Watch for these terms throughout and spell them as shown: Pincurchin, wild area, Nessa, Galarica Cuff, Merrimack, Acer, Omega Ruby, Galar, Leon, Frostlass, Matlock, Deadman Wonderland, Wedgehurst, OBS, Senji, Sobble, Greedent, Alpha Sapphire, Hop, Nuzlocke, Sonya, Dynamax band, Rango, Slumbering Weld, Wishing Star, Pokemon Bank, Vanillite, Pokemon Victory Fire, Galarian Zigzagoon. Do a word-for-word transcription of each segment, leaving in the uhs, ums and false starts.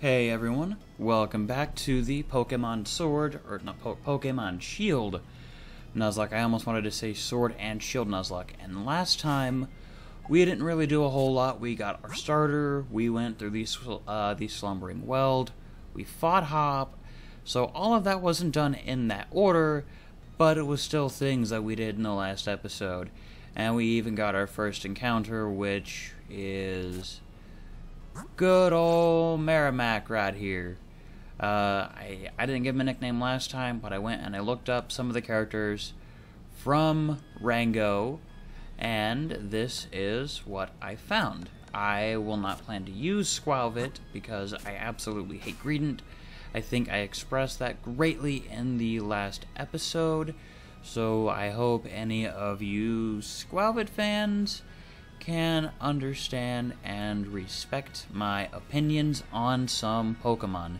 Hey everyone, welcome back to the Pokemon Sword, or not, po Pokemon Shield Nuzlocke. I almost wanted to say Sword and Shield Nuzlocke, and last time we didn't really do a whole lot. We got our starter, we went through the, uh, the Slumbering Weld, we fought Hop, so all of that wasn't done in that order, but it was still things that we did in the last episode, and we even got our first encounter, which is good old Merrimack right here. Uh, I, I didn't give him a nickname last time, but I went and I looked up some of the characters from Rango, and this is what I found. I will not plan to use Squalvit because I absolutely hate Greedent. I think I expressed that greatly in the last episode, so I hope any of you Squalvit fans can understand and respect my opinions on some Pokemon.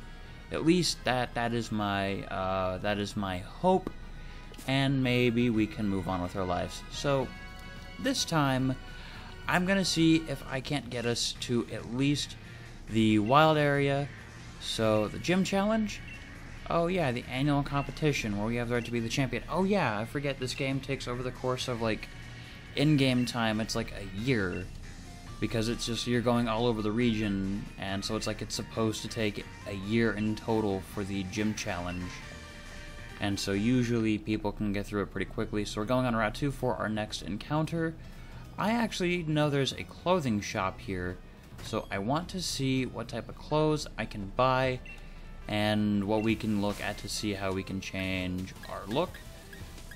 At least that that is my uh, that is my hope, and maybe we can move on with our lives. So this time I'm gonna see if I can't get us to at least the wild area. So the gym challenge, oh yeah, the annual competition where we have the right to be the champion. Oh yeah, I forget this game takes over the course of like in-game time, it's like a year, because it's just you're going all over the region, and so it's like it's supposed to take a year in total for the gym challenge, and so usually people can get through it pretty quickly. So we're going on route two for our next encounter. I actually know there's a clothing shop here, so I want to see what type of clothes I can buy and what we can look at to see how we can change our look.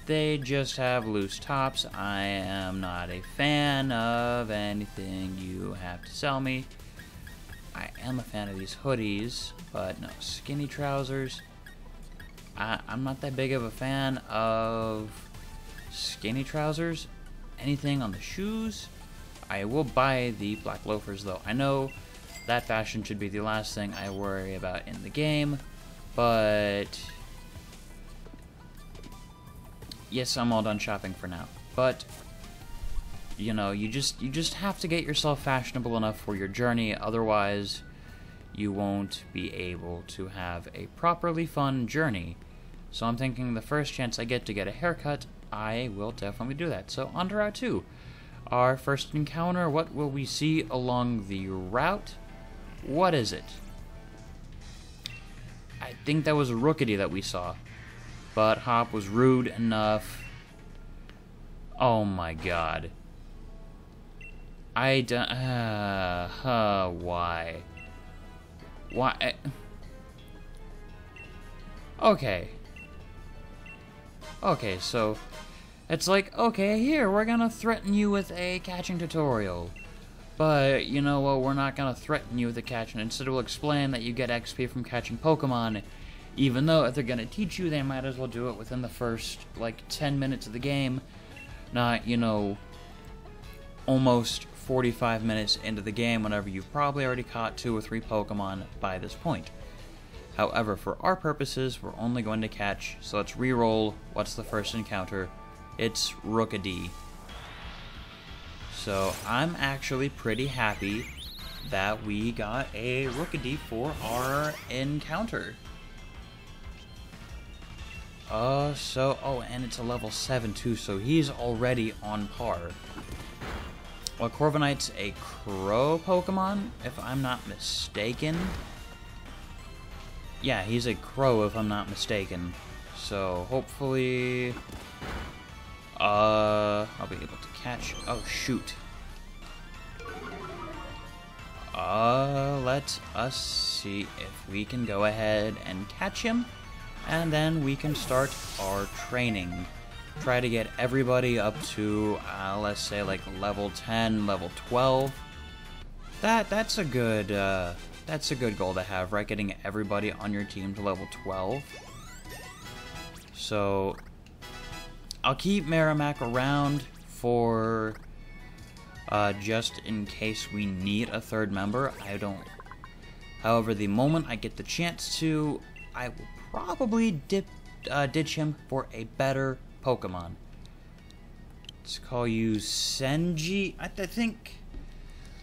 They just have loose tops. I am not a fan of anything you have to sell me. I am a fan of these hoodies, but no skinny trousers. I, I'm not that big of a fan of skinny trousers. Anything on the shoes? I will buy the black loafers though. I know that fashion should be the last thing I worry about in the game, but yes, I'm all done shopping for now, but you know, you just you just have to get yourself fashionable enough for your journey, otherwise you won't be able to have a properly fun journey. So I'm thinking the first chance I get to get a haircut, I will definitely do that. So on to route two, our first encounter. What will we see along the route? What is it? I think that was a Rookidee that we saw, but Hop was rude enough. Oh my god. I don't... Uh, uh, why? Why? Okay. Okay, so it's like, okay, here, we're gonna threaten you with a catching tutorial. But, you know what, we're not gonna threaten you with a catching. Instead, we'll explain that you get X P from catching Pokemon. Even though if they're going to teach you, they might as well do it within the first, like, ten minutes of the game. Not, you know, almost forty-five minutes into the game whenever you've probably already caught two or three Pokemon by this point. However, for our purposes, we're only going to catch, so let's reroll. What's the first encounter? It's Rookidee. So I'm actually pretty happy that we got a Rookidee for our encounter. Uh, so, oh, and it's a level seven too, so he's already on par. Well, Corviknight's a crow Pokemon, if I'm not mistaken. Yeah, he's a crow, if I'm not mistaken. So, hopefully, uh, I'll be able to catch, oh, shoot. Uh, let us see if we can go ahead and catch him, and then we can start our training. Try to get everybody up to, uh, let's say, like, level ten, level twelve. That, that's a good, uh, that's a good goal to have, right? Getting everybody on your team to level twelve. So I'll keep Merrimack around for, uh, just in case we need a third member. I don't... However, the moment I get the chance to, I will probably dip, uh, ditch him for a better Pokemon. Let's call you Senji. I, th I think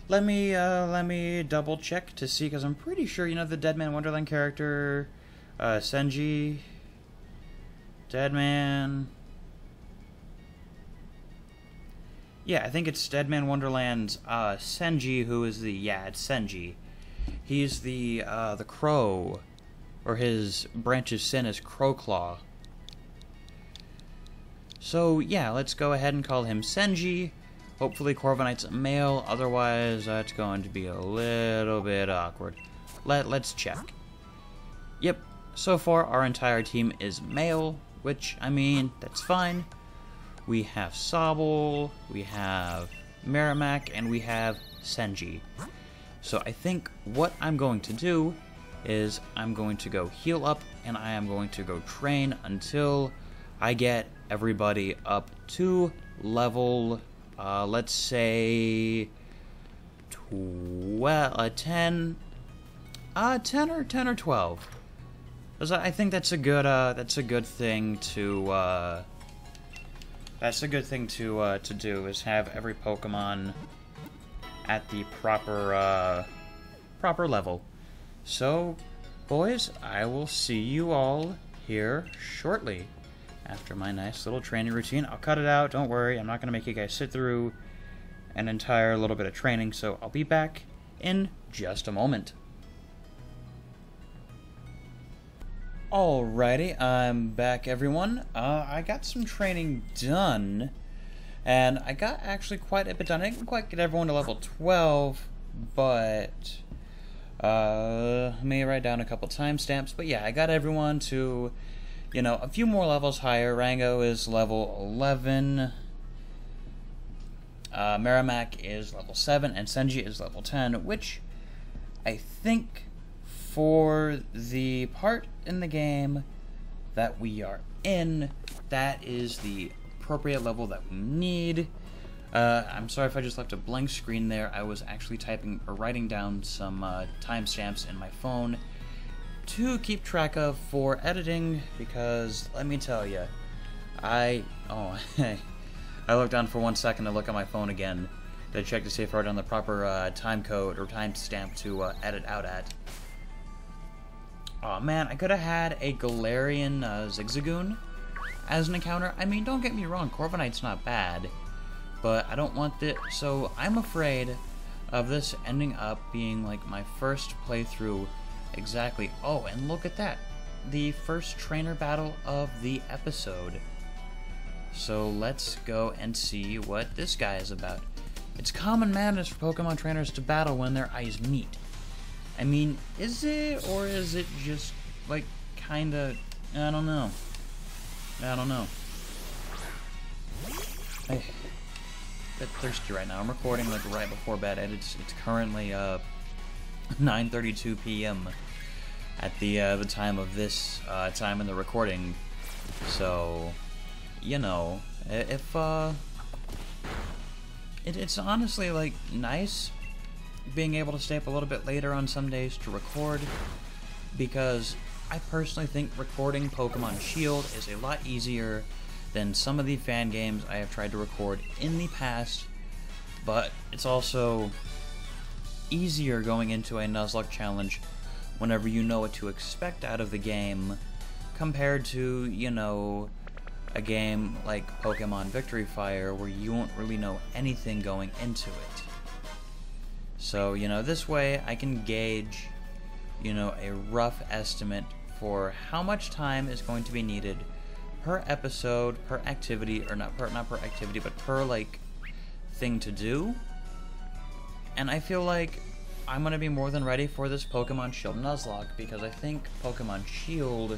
Let me, uh, let me double check to see, because I'm pretty sure, you know, the Deadman Wonderland character, uh, Senji, Deadman, yeah, I think it's Deadman Wonderland's, uh, Senji, who is the, yeah, it's Senji. He's the, uh, the crow, or his branch's sin is Crowclaw. So, yeah, let's go ahead and call him Senji. Hopefully Corviknight's male, otherwise that's going to be a little bit awkward. Let, let's check. Yep, so far our entire team is male, which, I mean, that's fine. We have Sobble, we have Merrimack, and we have Senji. So I think what I'm going to do is I'm going to go heal up, and I am going to go train until I get everybody up to level... Uh, let's say twelve, uh, ten, uh, ten or ten or twelve. I think that's a good, uh, that's a good thing to, uh, that's a good thing to, uh, to do, is have every Pokemon at the proper, uh, proper level. So, boys, I will see you all here shortly. After my nice little training routine. I'll cut it out, don't worry. I'm not going to make you guys sit through an entire little bit of training, so I'll be back in just a moment. Alrighty, I'm back, everyone. Uh, I got some training done, and I got actually quite a bit done. I didn't quite get everyone to level twelve, but uh, let me write down a couple timestamps. But yeah, I got everyone to... You know, a few more levels higher. Rango is level eleven. Uh, Merrimack is level seven. And Senji is level ten. Which, I think, for the part in the game that we are in, that is the appropriate level that we need. Uh, I'm sorry if I just left a blank screen there. I was actually typing or writing down some uh, timestamps in my phone to keep track of for editing, because let me tell you, I oh I looked down for one second to look at my phone again to check to see if I had on the proper uh, time code or time stamp to uh, edit out at. Oh man, I could have had a Galarian uh, Zigzagoon as an encounter. I mean, don't get me wrong, Corviknight's not bad, but I don't want this, so I'm afraid of this ending up being like my first playthrough. Exactly. Oh, and look at that. The first trainer battle of the episode. So let's go and see what this guy is about. It's common madness for Pokemon trainers to battle when their eyes meet. I mean, is it, or is it just, like, kinda, I don't know. I don't know. I'm a bit thirsty right now. I'm recording, like, right before bed, and it's, it's currently, uh, nine thirty-two p m at the uh, the time of this uh, time in the recording, so you know, if uh, it, it's honestly like nice being able to stay up a little bit later on some days to record, because I personally think recording Pokemon Shield is a lot easier than some of the fan games I have tried to record in the past, but it's also easier going into a Nuzlocke challenge whenever you know what to expect out of the game compared to, you know, a game like Pokemon Victory Fire where you won't really know anything going into it. So, you know, this way I can gauge, you know, a rough estimate for how much time is going to be needed per episode, per activity, or not per, not per activity, but per, like, thing to do. And I feel like I'm going to be more than ready for this Pokemon Shield Nuzlocke, because I think Pokemon Shield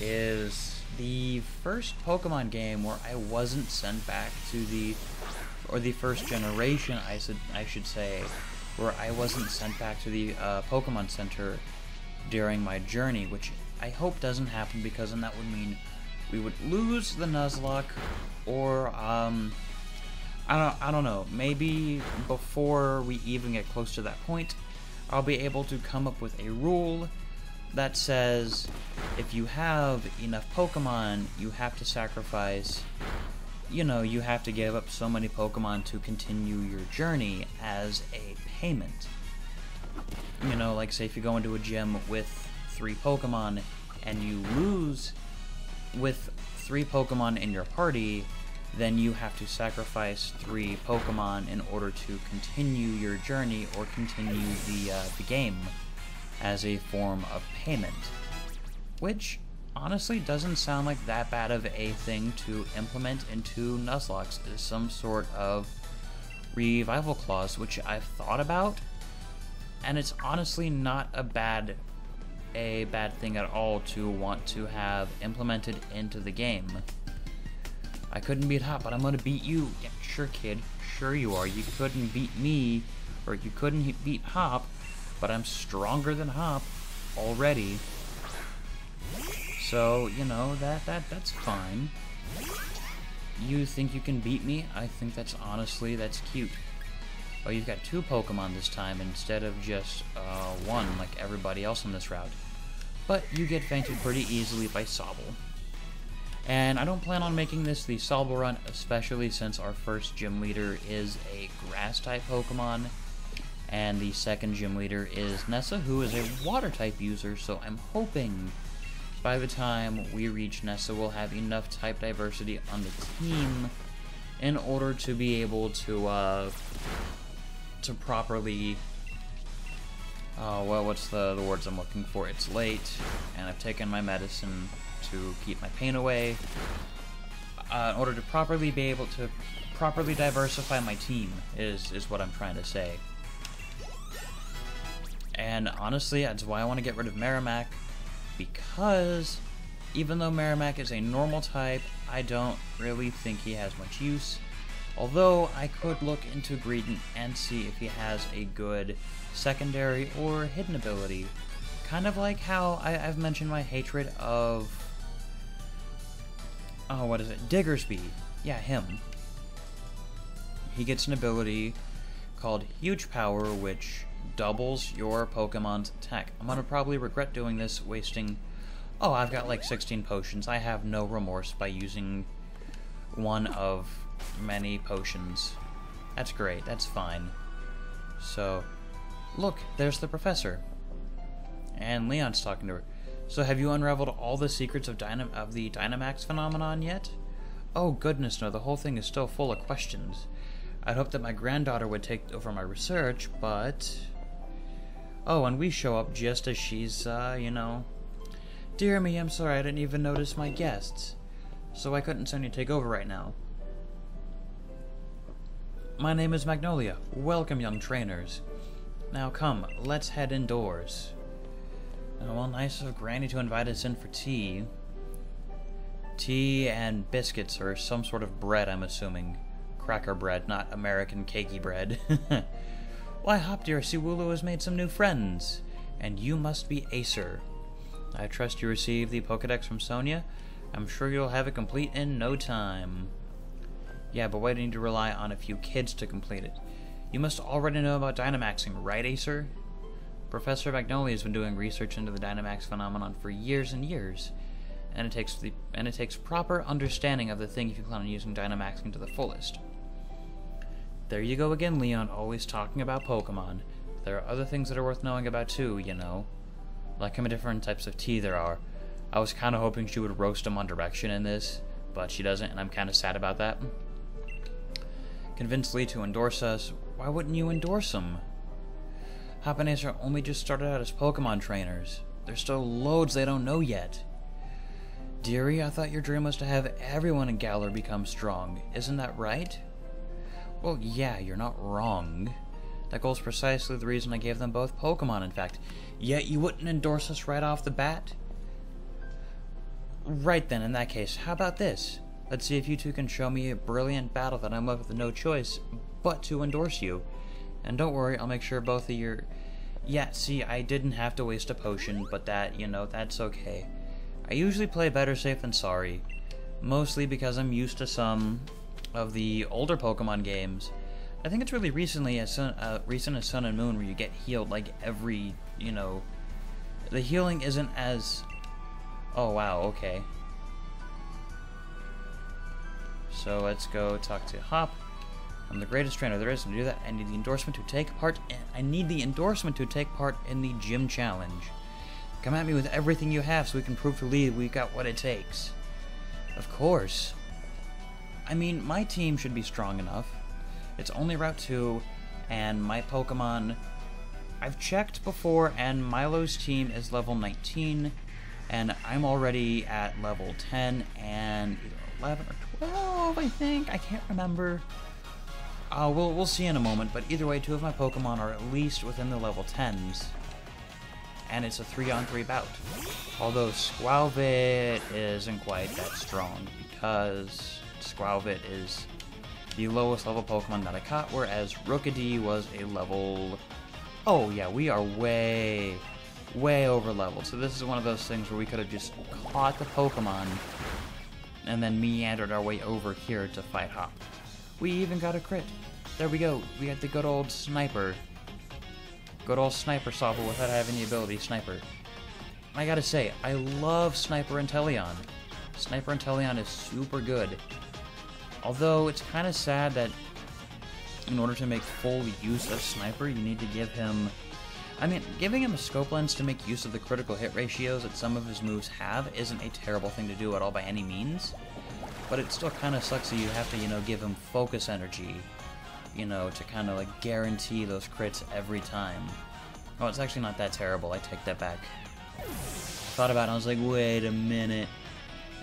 is the first Pokemon game where I wasn't sent back to the... Or the first generation, I should, I should say, where I wasn't sent back to the uh, Pokemon Center during my journey, which I hope doesn't happen, because then that would mean we would lose the Nuzlocke, or... Um, I don't, I don't know, maybe before we even get close to that point, I'll be able to come up with a rule that says if you have enough Pokemon, you have to sacrifice you know, you have to give up so many Pokemon to continue your journey as a payment. You know, like say if you go into a gym with three Pokemon and you lose with three Pokemon in your party, then you have to sacrifice three Pokemon in order to continue your journey or continue the, uh, the game as a form of payment. Which, honestly, doesn't sound like that bad of a thing to implement into Nuzlocke, is some sort of revival clause, which I've thought about, and it's honestly not a bad a bad thing at all to want to have implemented into the game. I couldn't beat Hop, but I'm gonna beat you. Yeah, sure, kid. Sure you are. You couldn't beat me, or you couldn't beat Hop, but I'm stronger than Hop already. So, you know, that, that that's fine. You think you can beat me? I think that's honestly, that's cute. Oh, you've got two Pokemon this time instead of just uh, one like everybody else on this route. But you get fainted pretty easily by Sobble. And I don't plan on making this the Sobble run, especially since our first gym leader is a Grass-type Pokemon, and the second gym leader is Nessa, who is a Water-type user, so I'm hoping by the time we reach Nessa, we'll have enough type diversity on the team in order to be able to, uh, to properly, uh, well, what's the, the words I'm looking for? It's late, and I've taken my medicine to keep my pain away, uh, in order to properly be able to properly diversify my team, is, is what I'm trying to say. And honestly, that's why I want to get rid of Merrimack, because even though Merrimack is a normal type, I don't really think he has much use. Although I could look into Greedent and see if he has a good secondary or hidden ability. Kind of like how I, I've mentioned my hatred of... Oh, what is it? Diggersby. Yeah, him. He gets an ability called Huge Power, which doubles your Pokemon's attack. I'm gonna probably regret doing this, wasting... Oh, I've got like sixteen potions. I have no remorse by using one of many potions. That's great. That's fine. So, look, there's the professor. And Leon's talking to her. So have you unraveled all the secrets of, Dynam of the Dynamax phenomenon yet? Oh goodness no, the whole thing is still full of questions. I'd hoped that my granddaughter would take over my research, but... Oh, and we show up just as she's, uh, you know... Dear me, I'm sorry, I didn't even notice my guests. So why couldn't Sonya take over right now? My name is Magnolia. Welcome, young trainers. Now come, let's head indoors. And well, nice of Granny to invite us in for tea. Tea and biscuits, or some sort of bread, I'm assuming. Cracker bread, not American cakey bread. Why, Hop dear, Siwulu has made some new friends. And you must be Acer. I trust you received the Pokedex from Sonya. I'm sure you'll have it complete in no time. Yeah, but why do you need to rely on a few kids to complete it? You must already know about Dynamaxing, right, Acer? Professor Magnolia has been doing research into the Dynamax phenomenon for years and years, and it takes the and it takes proper understanding of the thing if you plan on using Dynamaxing to the fullest. There you go again, Leon, always talking about Pokemon. There are other things that are worth knowing about too, you know. Like how many different types of tea there are. I was kind of hoping she would roast them on direction in this, but she doesn't, and I'm kind of sad about that. Convince Lee to endorse us. Why wouldn't you endorse him? Hop and Acer only just started out as Pokemon trainers. There's still loads they don't know yet. Dearie, I thought your dream was to have everyone in Galar become strong. Isn't that right? Well, yeah, you're not wrong. That goal's precisely the reason I gave them both Pokemon, in fact. Yet you wouldn't endorse us right off the bat? Right then, in that case, how about this? Let's see if you two can show me a brilliant battle that I'm left with no choice but to endorse you. And don't worry, I'll make sure both of your... Yeah, see, I didn't have to waste a potion, but that, you know, that's okay. I usually play better safe than sorry. Mostly because I'm used to some of the older Pokemon games. I think it's really recently, as sun, uh, recent as Sun and Moon, where you get healed like every, you know, the healing isn't as... Oh wow, okay. So let's go talk to Hop. I'm the greatest trainer there is, and to do that, I need the endorsement to take part. In, I need the endorsement to take part in the gym challenge. Come at me with everything you have, so we can prove to Lee we got what it takes. Of course. I mean, my team should be strong enough. It's only Route Two, and my Pokemon. I've checked before, and Milo's team is level nineteen, and I'm already at level ten and eleven or twelve. I think I can't remember. Uh, we'll, we'll see in a moment, but either way, two of my Pokemon are at least within the level tens. And it's a three on three bout. Although Squalvit isn't quite that strong, because Squalvit is the lowest level Pokemon that I caught, whereas Rookidee was a level... Oh yeah, we are way, way over leveled. So this is one of those things where we could have just caught the Pokemon and then meandered our way over here to fight Hop. We even got a crit. There we go. We got the good old Sniper. Good old Sniper Sobble without having the ability Sniper. I gotta say, I love Sniper Inteleon. Sniper Inteleon is super good. Although, it's kind of sad that in order to make full use of Sniper, you need to give him... I mean, giving him a scope lens to make use of the critical hit ratios that some of his moves have isn't a terrible thing to do at all by any means. But it still kind of sucks that you have to, you know, give him focus energy, you know, to kind of, like, guarantee those crits every time. Oh, it's actually not that terrible. I take that back. I thought about it, and I was like, wait a minute.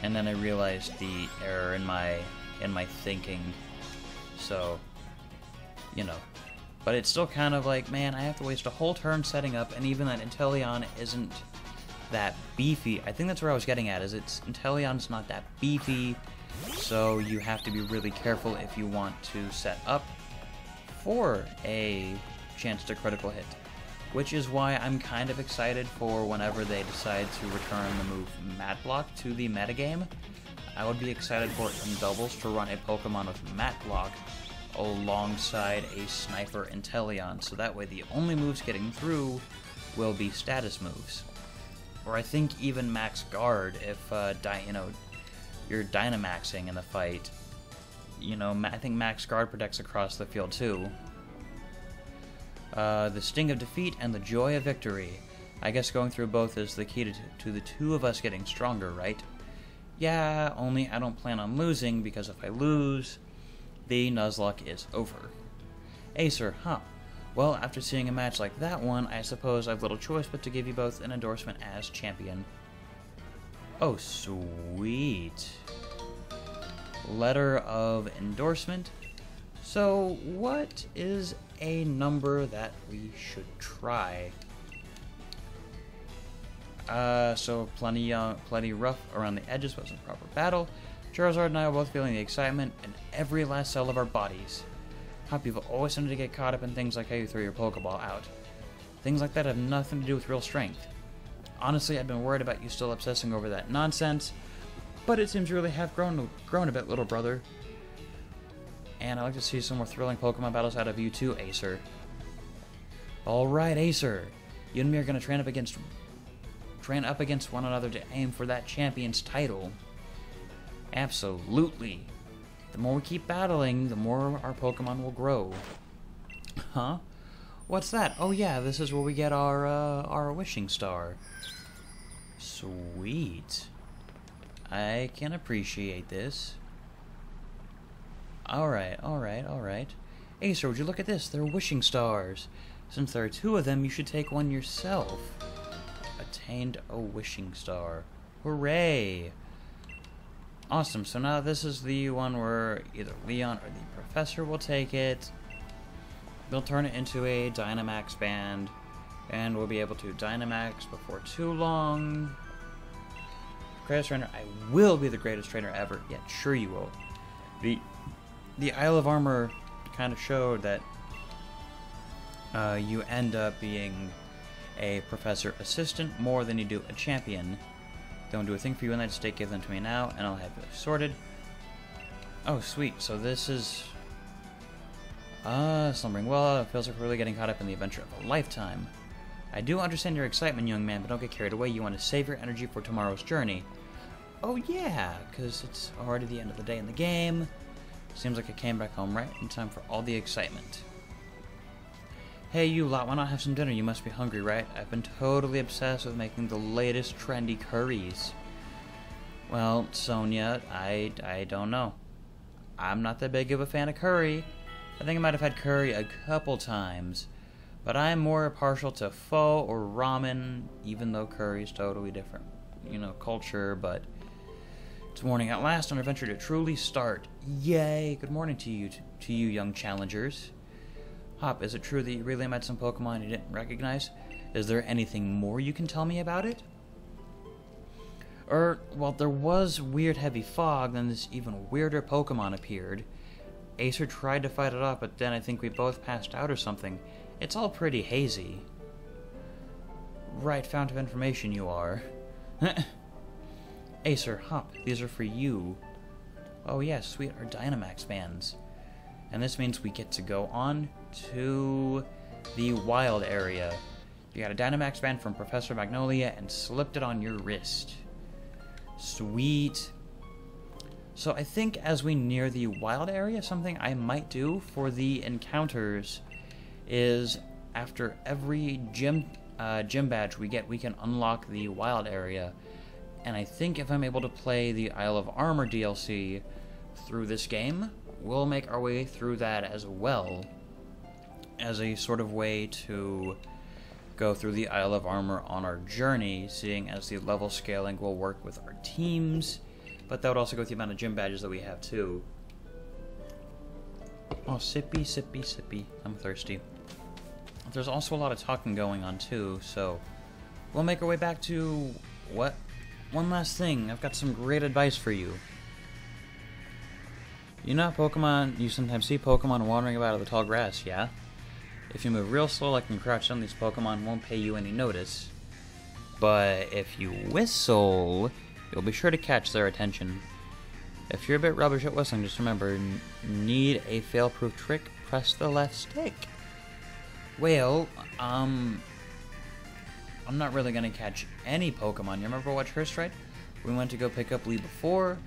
And then I realized the error in my, in my thinking. So, you know. But it's still kind of like, man, I have to waste a whole turn setting up, and even that Inteleon isn't that beefy. I think that's where I was getting at, is it's Inteleon's not that beefy, so you have to be really careful if you want to set up for a chance to critical hit, which is why I'm kind of excited for whenever they decide to return the move Matlock to the metagame. I would be excited for it in doubles to run a Pokemon with Matlock alongside a Sniper Inteleon, so that way the only moves getting through will be status moves. Or I think even Max Guard if, uh, di you know, you're Dynamaxing in the fight. You know, I think Max Guard protects across the field too. Uh, the sting of defeat and the joy of victory. I guess going through both is the key to, to the two of us getting stronger, right? Yeah, only I don't plan on losing, because if I lose, the Nuzlocke is over. Acer, huh? Well, after seeing a match like that one, I suppose I've little choice but to give you both an endorsement as champion. Oh, sweet. Letter of endorsement. So, what is a number that we should try? Uh, so plenty young, plenty rough around the edges wasn't proper battle. Charizard and I are both feeling the excitement in every last cell of our bodies. Hop, you've always tended to get caught up in things like how you throw your Pokeball out. Things like that have nothing to do with real strength. Honestly, I've been worried about you still obsessing over that nonsense, but it seems you really have grown, grown a bit, little brother. And I'd like to see some more thrilling Pokemon battles out of you too, Acer. Alright, Acer. You and me are going to train up against train up against one another to aim for that champion's title. Absolutely. The more we keep battling, the more our Pokemon will grow. Huh? What's that? Oh yeah, this is where we get our, uh, our Wishing Star. Sweet. I can appreciate this. Alright, alright, alright. Acer, would you look at this? They're Wishing Stars. Since there are two of them, you should take one yourself. Attained a Wishing Star. Hooray! Awesome, so now this is the one where either Leon or the Professor will take it. They'll turn it into a Dynamax band, and we'll be able to Dynamax before too long. Greatest trainer, I will be the greatest trainer ever. Yeah, sure you will. The, the Isle of Armor kind of showed that uh, you end up being a Professor Assistant more than you do a Champion. Don't do a thing for you in that state, give them to me now, and I'll have it sorted. Oh, sweet. So this is... Ah, uh, Slumbering Weld, it feels like we're really getting caught up in the adventure of a lifetime. I do understand your excitement, young man, but don't get carried away. You want to save your energy for tomorrow's journey. Oh, yeah, because it's already the end of the day in the game. Seems like I came back home right in time for all the excitement. Hey you lot, why not have some dinner? You must be hungry, right? I've been totally obsessed with making the latest trendy curries. Well, Sonya, I, I don't know. I'm not that big of a fan of curry. I think I might have had curry a couple times. But I'm more partial to pho or ramen, even though curry is totally different, you know, culture, but... It's morning at last, an adventure to truly start. Yay! Good morning to you, to, to you young challengers. Hop, is it true that you really met some Pokemon you didn't recognize? Is there anything more you can tell me about it? Er, well, there was weird heavy fog, then this even weirder Pokemon appeared. Acer tried to fight it off, but then I think we both passed out or something. It's all pretty hazy. Right, fount of information you are. Acer, Hop, these are for you. Oh yes, sweet, our Dynamax bands. And this means we get to go on to the wild area. You got a Dynamax band from Professor Magnolia and slipped it on your wrist. Sweet. So I think as we near the wild area, something I might do for the encounters is after every gym uh, gym badge we get, we can unlock the wild area. And I think if I'm able to play the Isle of Armor D L C through this game, we'll make our way through that as well, as a sort of way to go through the Isle of Armor on our journey, seeing as the level scaling will work with our teams, but that would also go with the amount of gym badges that we have too. Oh, sippy, sippy, sippy. I'm thirsty. There's also a lot of talking going on too, so we'll make our way back to... what? One last thing, I've got some great advice for you. You know Pokemon, you sometimes see Pokemon wandering about in the tall grass, yeah? If you move real slow like and crouch down, these Pokemon won't pay you any notice. But if you whistle, you'll be sure to catch their attention. If you're a bit rubbish at whistling, just remember, need a fail-proof trick, press the left stick. Well, um... I'm not really gonna catch any Pokemon. You remember Wedgehurst, right? We went to go pick up Lee before.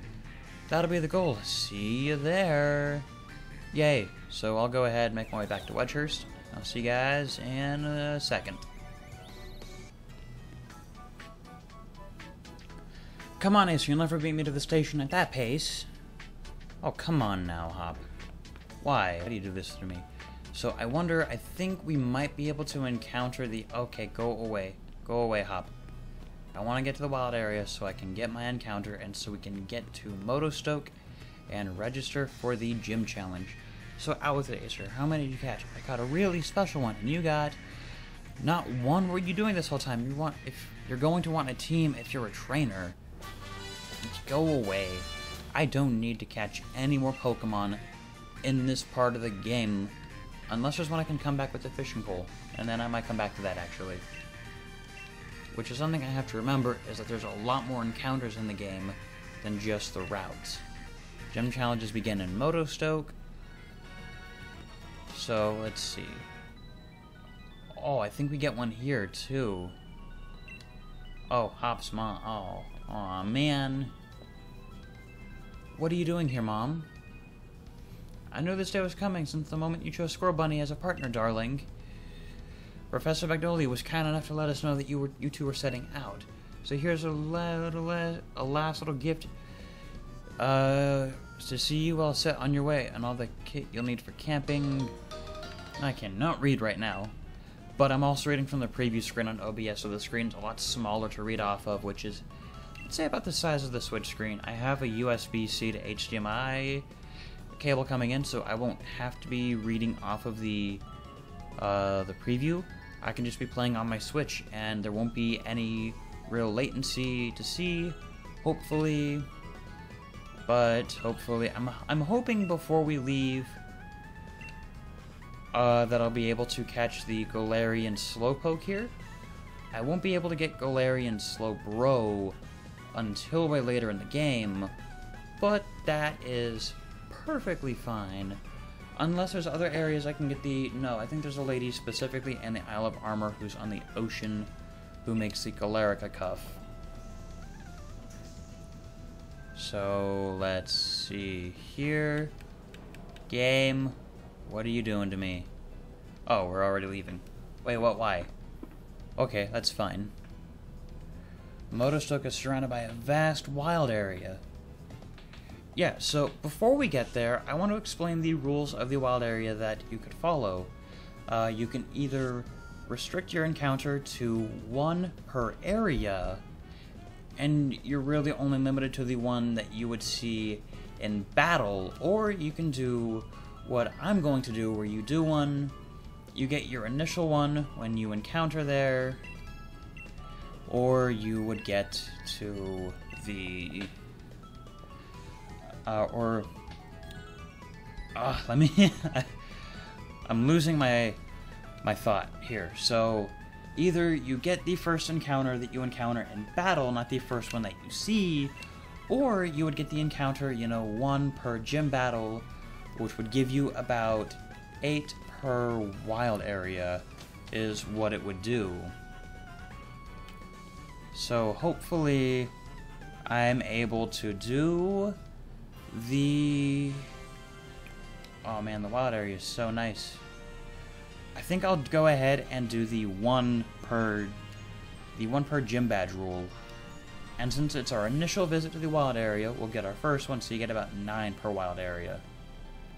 That'll be the goal. See you there. Yay. So I'll go ahead and make my way back to Wedgehurst. I'll see you guys in a second. Come on, Ace. You'll never beat me to the station at that pace. Oh, come on now, Hop. Why? Why do you do this to me? So I wonder, I think we might be able to encounter the... Okay, go away. Go away, Hop. I want to get to the wild area so I can get my encounter and so we can get to Motostoke and register for the gym challenge. So out with it, Acer. How many did you catch? I got a really special one, and you got not one. What were you doing this whole time? You want if you're going to want a team if you're a trainer. Go away. I don't need to catch any more Pokemon in this part of the game. Unless there's one I can come back with the fishing pole, and then I might come back to that actually. Which is something I have to remember, is that there's a lot more encounters in the game than just the routes. Gym challenges begin in Motostoke. So, let's see. Oh, I think we get one here too. Oh, Hop's mom. Oh, aw, man. What are you doing here, Mom? I knew this day was coming since the moment you chose Squirrel Bunny as a partner, darling. Professor Magnolia was kind enough to let us know that you were you two were setting out. So here's a, a, a last little gift uh, to see you all set on your way and all the kit you'll need for camping. I cannot read right now, but I'm also reading from the preview screen on O B S, so the screen's a lot smaller to read off of, which is, let's say, about the size of the Switch screen. I have a U S B C to H D M I cable coming in, so I won't have to be reading off of the uh, the preview. I can just be playing on my Switch, and there won't be any real latency to see, hopefully. But hopefully, I'm I'm hoping before we leave uh, that I'll be able to catch the Galarian Slowpoke here. I won't be able to get Galarian Slowbro until way later in the game, but that is perfectly fine, unless there's other areas I can get the... No, I think there's a lady specifically in the Isle of Armor who's on the ocean who makes the Galarica cuff. So let's see here. Game, what are you doing to me? Oh, we're already leaving. Wait, what, why? Okay, that's fine. Motostoke is surrounded by a vast wild area. Yeah, so before we get there, I want to explain the rules of the wild area that you could follow. Uh, you can either restrict your encounter to one per area, and you're really only limited to the one that you would see in battle, or you can do what I'm going to do, where you do one, you get your initial one when you encounter there, or you would get to the... Uh, or, ah, uh, let me, I'm losing my, my thought here. So, either you get the first encounter that you encounter in battle, not the first one that you see, or you would get the encounter, you know, one per gym battle, which would give you about eight per wild area, is what it would do. So, hopefully, I'm able to do... The... Oh man, the wild area is so nice. I think I'll go ahead and do the one per... The one per gym badge rule. And since it's our initial visit to the wild area, we'll get our first one, so you get about nine per wild area,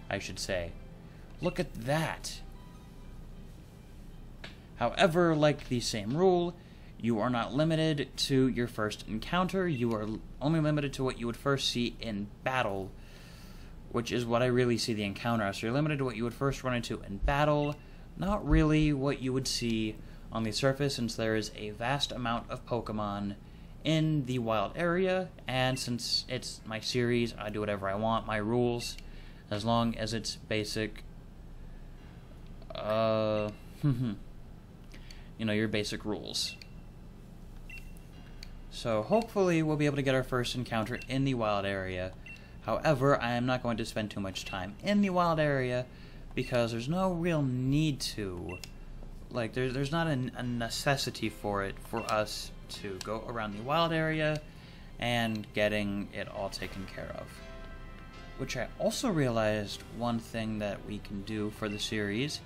I should say. Look at that! However, like the same rule, you are not limited to your first encounter. You are only limited to what you would first see in battle, which is what I really see the encounter as. So you're limited to what you would first run into in battle, not really what you would see on the surface, since there is a vast amount of Pokemon in the wild area, and since it's my series, I do whatever I want, my rules, as long as it's basic, uh, you know, your basic rules. So hopefully we'll be able to get our first encounter in the wild area. However, I am not going to spend too much time in the wild area because there's no real need to. Like, there, there's not a, a necessity for it for us to go around the wild area and getting it all taken care of. Which I also realized one thing that we can do for the series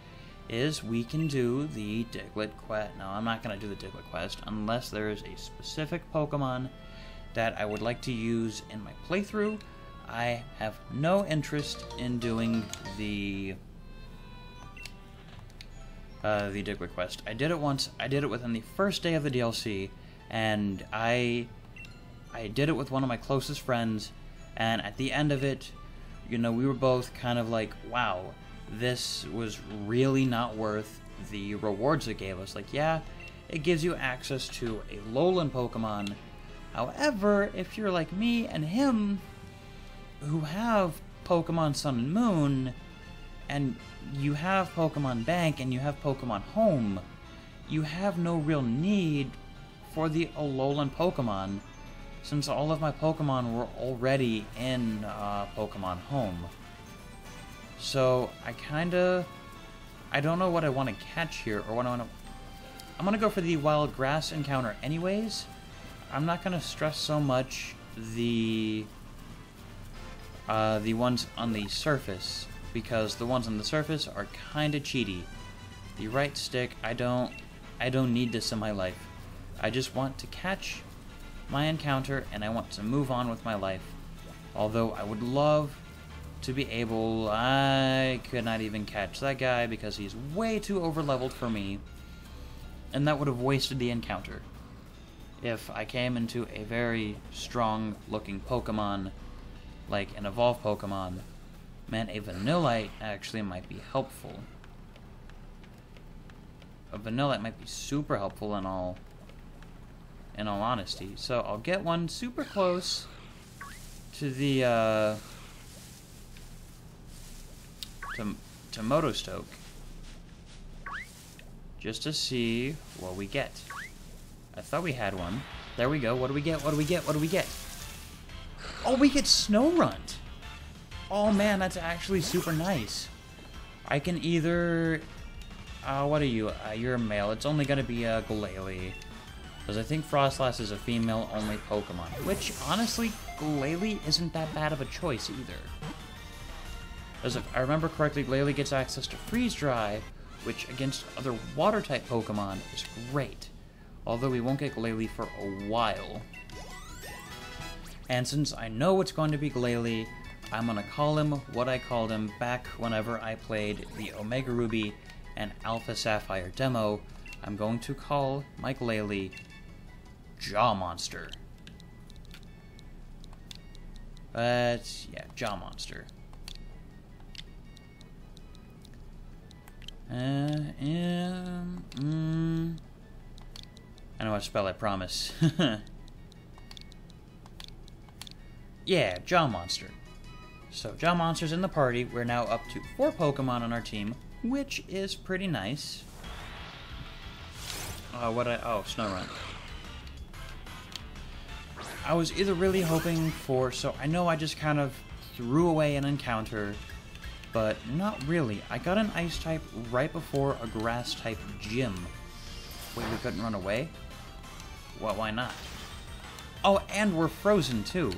is we can do the Diglett quest. No, I'm not going to do the Diglett quest unless there is a specific Pokemon that I would like to use in my playthrough. I have no interest in doing the uh, the Diglett quest. I did it once. I did it within the first day of the D L C, and I I did it with one of my closest friends. And at the end of it, you know, we were both kind of like, wow. This was really not worth the rewards it gave us. Like, yeah, it gives you access to a lowland Pokemon. However, if you're like me and him, who have Pokemon Sun and Moon, and you have Pokemon Bank, and you have Pokemon Home, you have no real need for the lowland Pokemon, since all of my Pokemon were already in uh, Pokemon Home. So, I kinda... I don't know what I want to catch here, or what I want to... I'm gonna go for the wild grass encounter anyways. I'm not gonna stress so much the... Uh, the ones on the surface, because the ones on the surface are kinda cheaty. The right stick, I don't... I don't need this in my life. I just want to catch my encounter, and I want to move on with my life. Although, I would love... to be able, I could not even catch that guy because he's way too overleveled for me, and that would have wasted the encounter. If I came into a very strong-looking Pokemon, like an evolved Pokemon, man, a Vanillite actually might be helpful. A Vanillite might be super helpful in all, in all honesty. So I'll get one super close to the, uh... To, to Motostoke, just to see what we get. I thought we had one. There we go. What do we get? What do we get? What do we get? Oh, we get Snow Runt. Oh man, that's actually super nice. I can either... Uh, what are you? Uh, you're a male. It's only going to be a Glalie, because I think Frostlass is a female-only Pokemon, which honestly, Glalie isn't that bad of a choice either. As if I remember correctly, Glalie gets access to Freeze Dry, which against other Water-type Pokemon is great. Although we won't get Glalie for a while. And since I know it's going to be Glalie, I'm going to call him what I called him back whenever I played the Omega Ruby and Alpha Sapphire demo. I'm going to call my Glalie Jaw Monster. But, yeah, Jaw Monster. Uh, um, mm, I know how to spell, I promise. Yeah, Jaw Monster. So, Jaw Monster's in the party. We're now up to four Pokemon on our team, which is pretty nice. Oh, what I... Oh, Snowrun. I was either really hoping for... So, I know I just kind of threw away an encounter, but not really. I got an Ice-type right before a Grass-type gym. Wait, we couldn't run away? Well, why not? Oh, and we're frozen, too.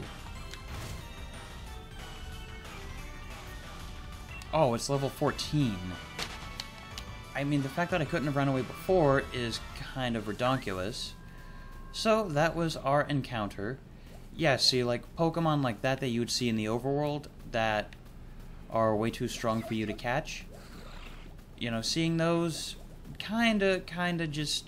Oh, it's level fourteen. I mean, the fact that I couldn't have run away before is kind of redonkulous. So, that was our encounter. Yeah, see, like, Pokemon like that that you would see in the overworld that are way too strong for you to catch. You know, seeing those kinda, kinda just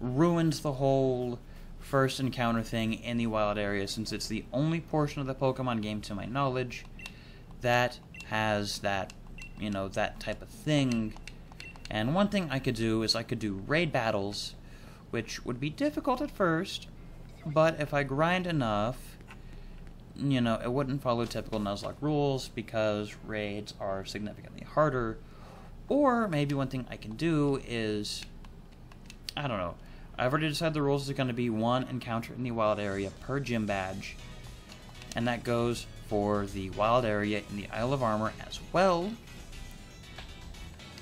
ruins the whole first encounter thing in the wild area, since it's the only portion of the Pokemon game, to my knowledge, that has that, you know, that type of thing. And one thing I could do is I could do raid battles, which would be difficult at first, but if I grind enough, you know, it wouldn't follow typical Nuzlocke rules because raids are significantly harder. Or maybe one thing I can do is, I don't know, I've already decided the rules are going to be one encounter in the wild area per gym badge, and that goes for the wild area in the Isle of Armor as well.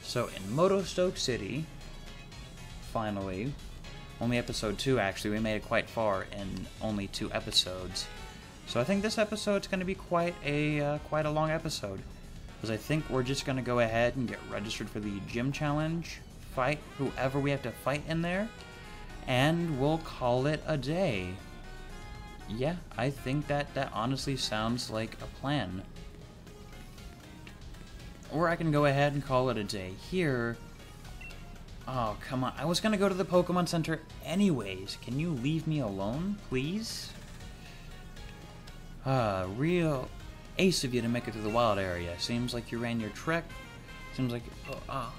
So in Motostoke City, finally, only episode two actually, we made it quite far in only two episodes. So I think this episode's going to be quite a uh, quite a long episode, because I think we're just going to go ahead and get registered for the gym challenge, fight whoever we have to fight in there, and we'll call it a day. Yeah, I think that that honestly sounds like a plan. Or I can go ahead and call it a day here. Oh, come on. I was going to go to the Pokemon Center anyways. Can you leave me alone, please? Ah, real ace of you to make it to the wild area. Seems like you ran your trek. Seems like... Oh, oh.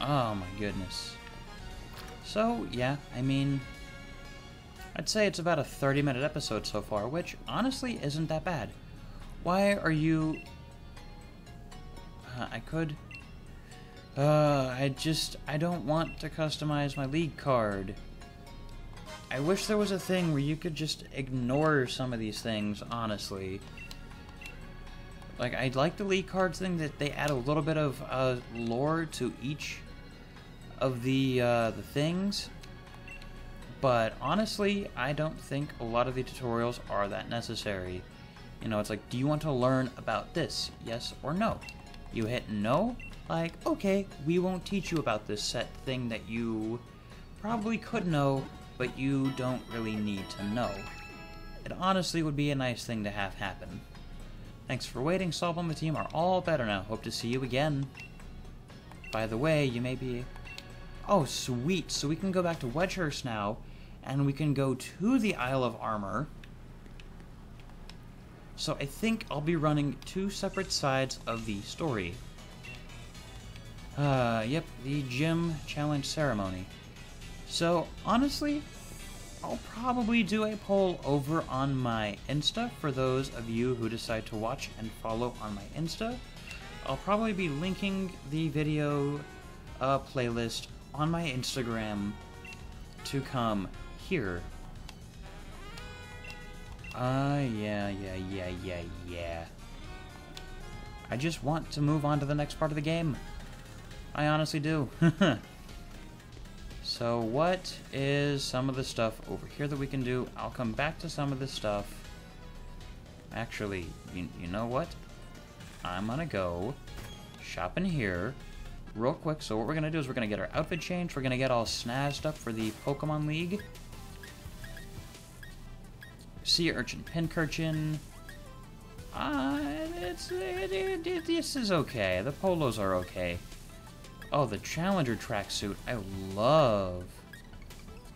Oh my goodness. So, yeah, I mean... I'd say it's about a thirty minute episode so far, which honestly isn't that bad. Why are you... Uh, I could... Uh, I just... I don't want to customize my league card. I wish there was a thing where you could just ignore some of these things, honestly. Like, I like the league cards thing, that they add a little bit of uh, lore to each of the, uh, the things. But honestly, I don't think a lot of the tutorials are that necessary. You know, it's like, do you want to learn about this? Yes or no? You hit no, like, okay, we won't teach you about this set thing that you probably could know, but you don't really need to know. It honestly would be a nice thing to have happen. Thanks for waiting. Sobble and the team are all better now. Hope to see you again. By the way, you may be... Oh, sweet. So we can go back to Wedgehurst now. And we can go to the Isle of Armor. So I think I'll be running two separate sides of the story. Uh, yep, the gym challenge ceremony. So, honestly, I'll probably do a poll over on my Insta for those of you who decide to watch and follow on my Insta. I'll probably be linking the video uh, playlist on my Instagram to come here. Ah, uh, yeah, yeah, yeah, yeah, yeah. I just want to move on to the next part of the game. I honestly do. So what is some of the stuff over here that we can do? I'll come back to some of this stuff. Actually, you, you know what? I'm gonna go shop in here real quick. So what we're gonna do is we're gonna get our outfit changed. We're gonna get all snazzed up for the Pokemon League. Sea Urchin, Pincurchin. Uh, it's, it, it, it, this is okay. The polos are okay. Oh, the Challenger tracksuit. I love.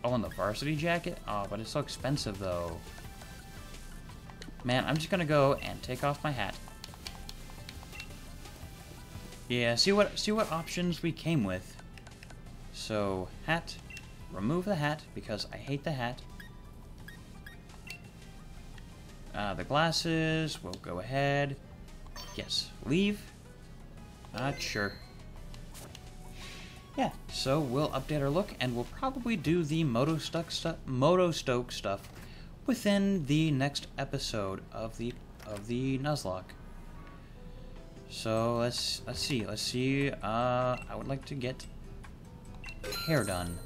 Oh, and the varsity jacket? Oh, but it's so expensive, though. Man, I'm just gonna go and take off my hat. Yeah, see what see what options we came with. So, hat. Remove the hat, because I hate the hat. Uh, the glasses, we'll go ahead. Yes, leave. Uh, sure. Yeah, so we'll update our look, and we'll probably do the Motostoke stu Motostoke stuff within the next episode of the of the Nuzlocke. So let's let's see let's see. Uh, I would like to get hair done.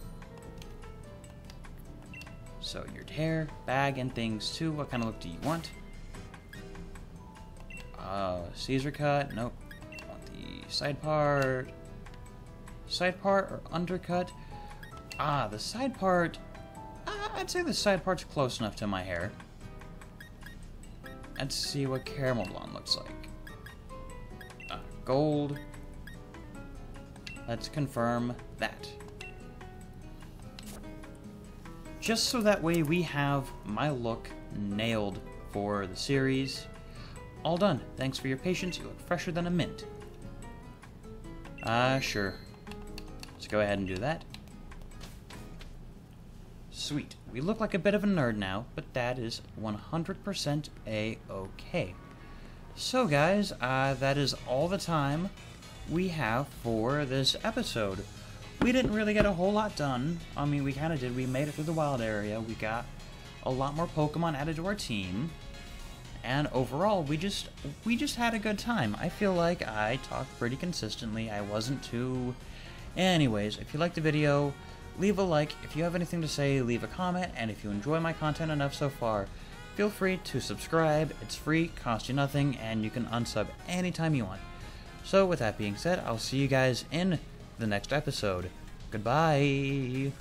So your hair, bag, and things too. What kind of look do you want? Uh, Caesar cut. Nope. Want the side part. Side part or undercut? Ah, the side part. Uh, I'd say the side part's close enough to my hair. Let's see what caramel blonde looks like. Uh, gold. Let's confirm that. Just so that way we have my look nailed for the series. All done. Thanks for your patience. You look fresher than a mint. Ah, uh, sure. Let's go ahead and do that. Sweet. We look like a bit of a nerd now, but that is one hundred percent a-okay. So guys, uh, that is all the time we have for this episode. We didn't really get a whole lot done. I mean, we kind of did. We made it through the wild area. We got a lot more Pokemon added to our team. And overall, we just we just had a good time. I feel like I talked pretty consistently. I wasn't too... Anyways, if you liked the video, leave a like. If you have anything to say, leave a comment. And if you enjoy my content enough so far, feel free to subscribe. It's free, costs you nothing, and you can unsub anytime you want. So with that being said, I'll see you guys in the next episode. Goodbye!